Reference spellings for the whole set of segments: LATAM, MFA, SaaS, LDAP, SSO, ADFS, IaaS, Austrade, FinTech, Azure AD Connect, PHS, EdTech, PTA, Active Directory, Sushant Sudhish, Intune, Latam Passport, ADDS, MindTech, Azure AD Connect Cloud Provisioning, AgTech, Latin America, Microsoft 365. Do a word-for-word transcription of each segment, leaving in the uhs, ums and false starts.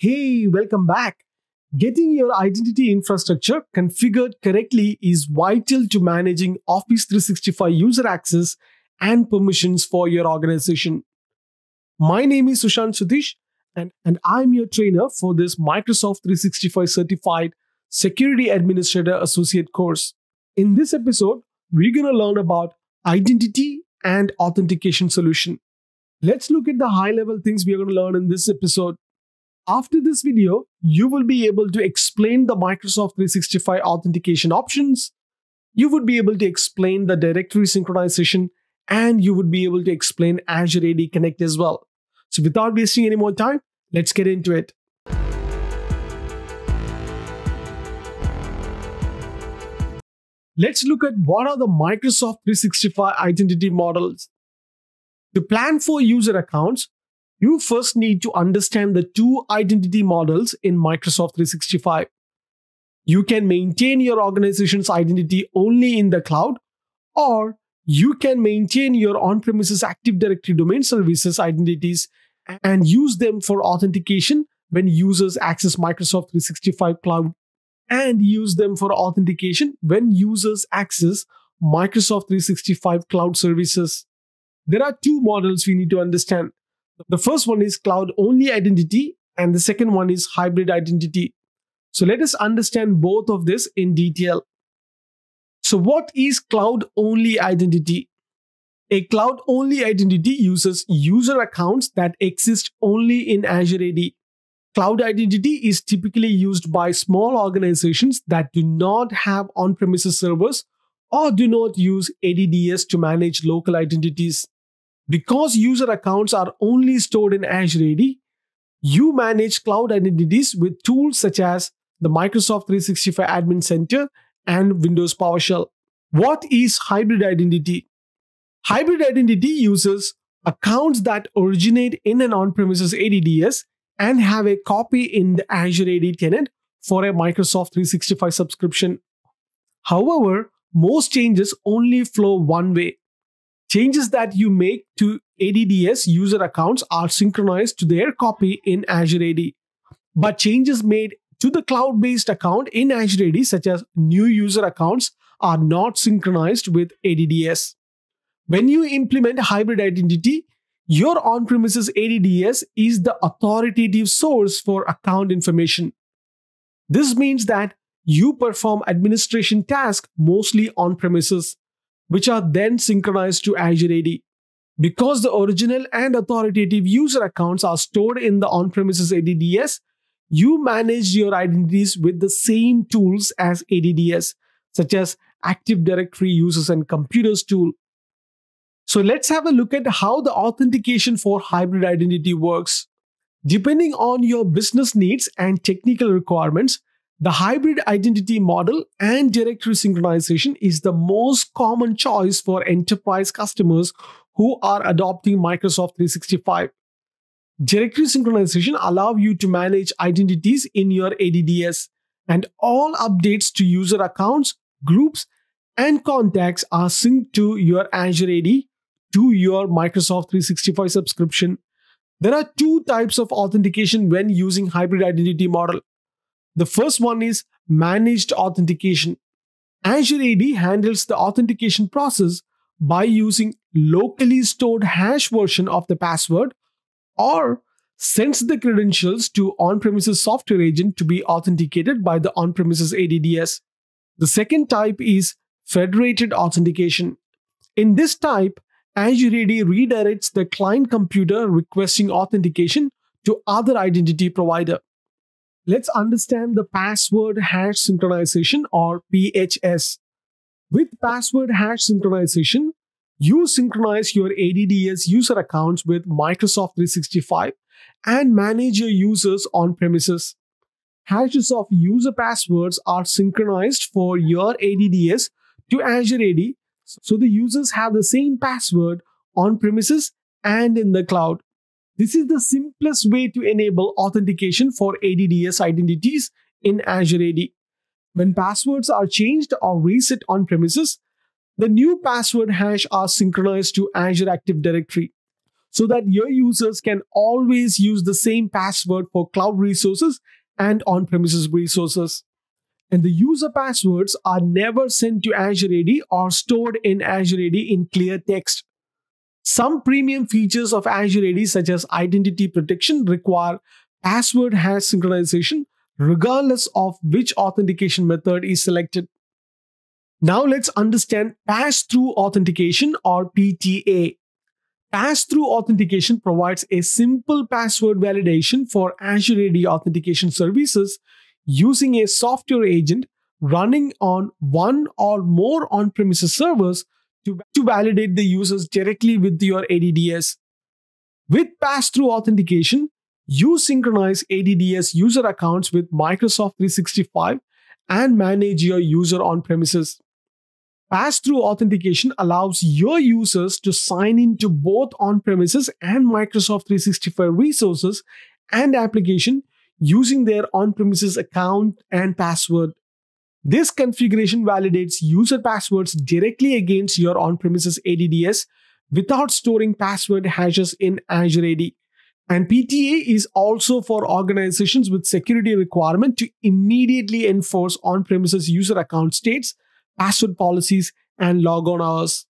Hey, welcome back. Getting your identity infrastructure configured correctly is vital to managing Office three sixty-five user access and permissions for your organization. My name is Sushant Sudhish, and, and I'm your trainer for this Microsoft three sixty-five Certified Security Administrator Associate course. In this episode, we're going to learn about identity and authentication solution. Let's look at the high-level things we are going to learn in this episode. After this video, you will be able to explain the Microsoft three sixty-five authentication options. You would be able to explain the directory synchronization, and you would be able to explain Azure A D Connect as well. So without wasting any more time, let's get into it. Let's look at what are the Microsoft three sixty-five identity models. To plan for user accounts, you first need to understand the two identity models in Microsoft three sixty-five. You can maintain your organization's identity only in the cloud, or you can maintain your on-premises Active Directory domain services identities and use them for authentication when users access Microsoft three sixty-five cloud, and use them for authentication when users access Microsoft three sixty-five cloud services. There are two models we need to understand. The first one is cloud-only identity, and the second one is hybrid identity. So let us understand both of this in detail. So what is cloud-only identity? A cloud-only identity uses user accounts that exist only in Azure A D. Cloud identity is typically used by small organizations that do not have on-premises servers or do not use A D D S to manage local identities. Because user accounts are only stored in Azure A D, you manage cloud identities with tools such as the Microsoft three sixty-five Admin Center and Windows PowerShell. What is hybrid identity? Hybrid identity uses accounts that originate in an on-premises A D D S and have a copy in the Azure A D tenant for a Microsoft three sixty-five subscription. However, most changes only flow one way. Changes that you make to A D D S user accounts are synchronized to their copy in Azure A D. But changes made to the cloud-based account in Azure A D, such as new user accounts, are not synchronized with A D D S. When you implement hybrid identity, your on-premises A D D S is the authoritative source for account information. This means that you perform administration tasks mostly on-premises, which are then synchronized to Azure A D. Because the original and authoritative user accounts are stored in the on-premises A D D S, you manage your identities with the same tools as A D D S, such as Active Directory Users and Computers tool. So let's have a look at how the authentication for hybrid identity works. Depending on your business needs and technical requirements, the hybrid identity model and directory synchronization is the most common choice for enterprise customers who are adopting Microsoft three sixty-five. Directory synchronization allows you to manage identities in your A D D S, and all updates to user accounts, groups, and contacts are synced to your Azure A D to your Microsoft three sixty-five subscription. There are two types of authentication when using hybrid identity model. The first one is managed authentication. Azure A D handles the authentication process by using locally stored hash version of the password, or sends the credentials to on-premises software agent to be authenticated by the on-premises A D D S. The second type is federated authentication. In this type, Azure A D redirects the client computer requesting authentication to other identity provider. Let's understand the password hash synchronization, or P H S. With password hash synchronization, you synchronize your A D D S user accounts with Microsoft three sixty-five and manage your users on premises. Hashes of user passwords are synchronized for your A D D S to Azure A D, so the users have the same password on premises and in the cloud. This is the simplest way to enable authentication for A D D S identities in Azure A D. When passwords are changed or reset on premises, the new password hash are synchronized to Azure Active Directory. so that your users can always use the same password for cloud resources and on-premises resources. And the user passwords are never sent to Azure A D or stored in Azure A D in clear text. Some premium features of Azure A D, such as identity protection, require password hash synchronization, regardless of which authentication method is selected. Now let's understand pass-through authentication or P T A. Pass-through authentication provides a simple password validation for Azure A D authentication services using a software agent running on one or more on-premises servers to, to validate the users directly with your A D D S. With pass-through authentication, you synchronize A D D S user accounts with Microsoft three sixty-five and manage your user on-premises. Pass-through authentication allows your users to sign into both on-premises and Microsoft three sixty-five resources and application using their on-premises account and password. This configuration validates user passwords directly against your on-premises A D D S without storing password hashes in Azure A D. And P T A is also for organizations with security requirement to immediately enforce on-premises user account states, password policies, and logon hours.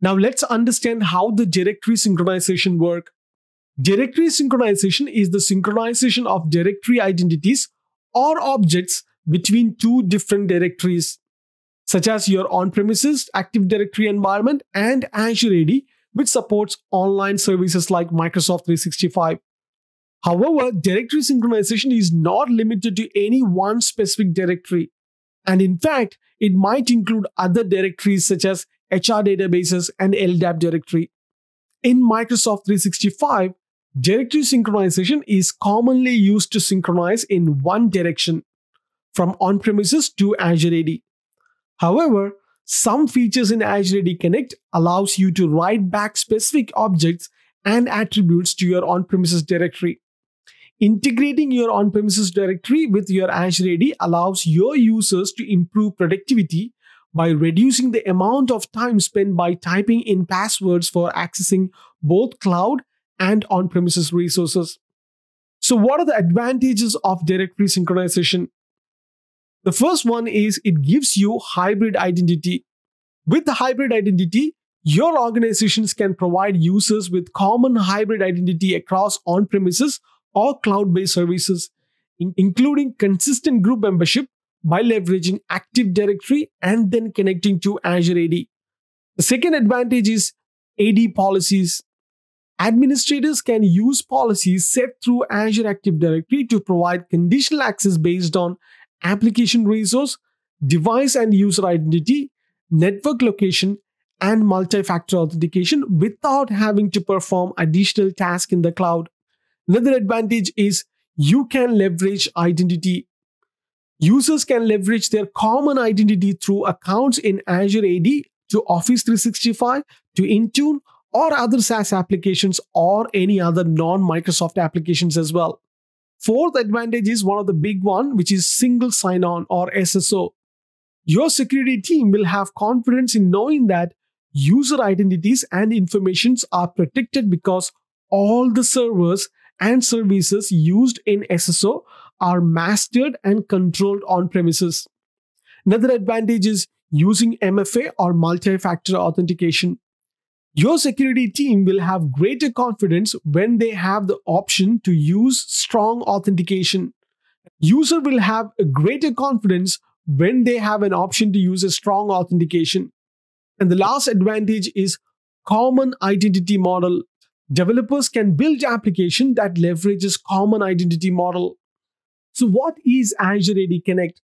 Now let's understand how the directory synchronization works. Directory synchronization is the synchronization of directory identities or objects between two different directories, such as your on-premises Active Directory environment and Azure A D, which supports online services like Microsoft three sixty-five. However, directory synchronization is not limited to any one specific directory. And in fact, it might include other directories such as H R databases and L D A P directory. In Microsoft three sixty-five, directory synchronization is commonly used to synchronize in one direction, from on-premises to Azure A D. However, some features in Azure A D Connect allows you to write back specific objects and attributes to your on-premises directory. Integrating your on-premises directory with your Azure A D allows your users to improve productivity by reducing the amount of time spent by typing in passwords for accessing both cloud and on-premises resources. So what are the advantages of directory synchronization? The first one is it gives you hybrid identity. With the hybrid identity, your organizations can provide users with common hybrid identity across on-premises or cloud-based services, including consistent group membership by leveraging Active Directory and then connecting to Azure A D. The second advantage is A D policies. Administrators can use policies set through Azure Active Directory to provide conditional access based on application resource, device and user identity, network location, and multi-factor authentication without having to perform additional tasks in the cloud. Another advantage is you can leverage identity. Users can leverage their common identity through accounts in Azure A D to Office three sixty-five, to Intune, or other SaaS applications or any other non-Microsoft applications as well. Fourth advantage is one of the big one, which is single sign-on or S S O. Your security team will have confidence in knowing that user identities and informations are protected because all the servers and services used in S S O are mastered and controlled on-premises. Another advantage is using M F A or multi-factor authentication. Your security team will have greater confidence when they have the option to use strong authentication. User will have a greater confidence when they have an option to use a strong authentication. And the last advantage is common identity model. Developers can build application that leverages common identity model. So what is Azure A D Connect?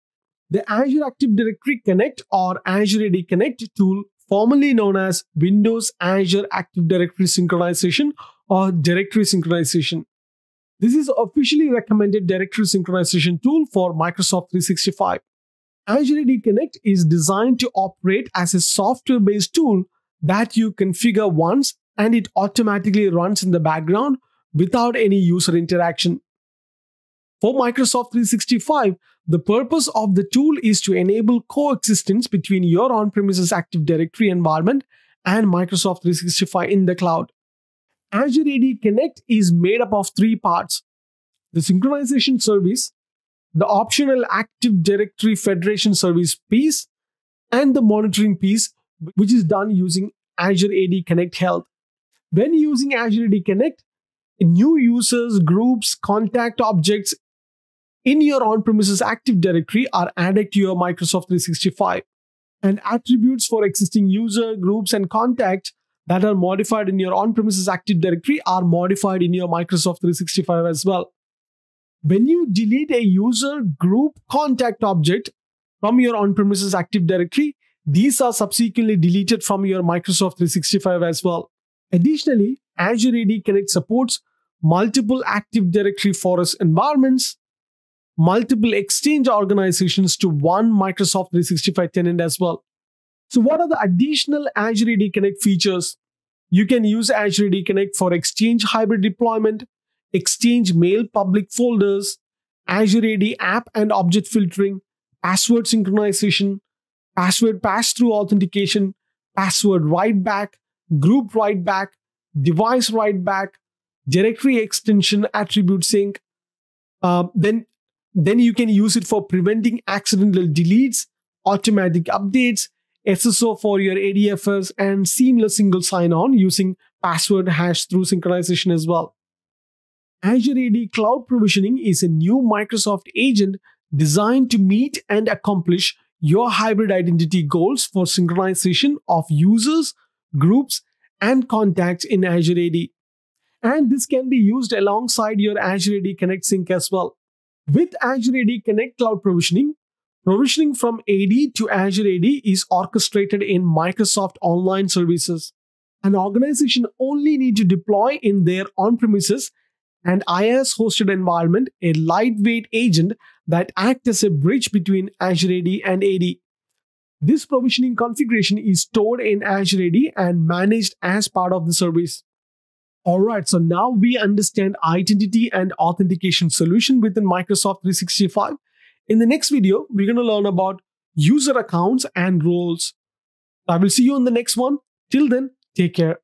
The Azure Active Directory Connect or Azure A D Connect tool, formerly known as Windows Azure Active Directory Synchronization or Directory Synchronization. This is officially recommended directory synchronization tool for Microsoft three sixty-five. Azure A D Connect is designed to operate as a software-based tool that you configure once and it automatically runs in the background without any user interaction. For Microsoft three sixty-five, the purpose of the tool is to enable coexistence between your on-premises Active Directory environment and Microsoft three sixty-five in the cloud. Azure A D Connect is made up of three parts: the synchronization service, the optional Active Directory Federation service piece, and the monitoring piece, which is done using Azure A D Connect Health. When using Azure A D Connect, new users, groups, contact objects in your on-premises Active Directory are added to your Microsoft three sixty-five, and attributes for existing user, groups, and contacts that are modified in your on-premises Active Directory are modified in your Microsoft three sixty-five as well. When you delete a user, group, contact object from your on-premises Active Directory, these are subsequently deleted from your Microsoft three sixty-five as well. Additionally, Azure A D Connect supports multiple Active Directory forest environments, multiple Exchange organizations to one Microsoft three sixty-five tenant as well. So what are the additional Azure A D Connect features? You can use Azure A D Connect for Exchange hybrid deployment, Exchange mail public folders, Azure A D app and object filtering, password synchronization, password pass-through authentication, password write-back, group write-back, device write-back, directory extension attribute sync. Uh, then, then you can use it for preventing accidental deletes, automatic updates, S S O for your A D F S, and seamless single sign-on using password hash-through synchronization as well. Azure A D Cloud Provisioning is a new Microsoft agent designed to meet and accomplish your hybrid identity goals for synchronization of users, groups, and contacts in Azure A D. And this can be used alongside your Azure A D Connect Sync as well. With Azure A D Connect Cloud Provisioning, provisioning from A D to Azure A D is orchestrated in Microsoft Online Services. An organization only needs to deploy in their on-premises and IaaS hosted environment a lightweight agent that acts as a bridge between Azure A D and A D. This provisioning configuration is stored in Azure A D and managed as part of the service. Alright, so now we understand identity and authentication solution within Microsoft three sixty-five. In the next video, we're going to learn about user accounts and roles. I will see you on the next one. Till then, take care.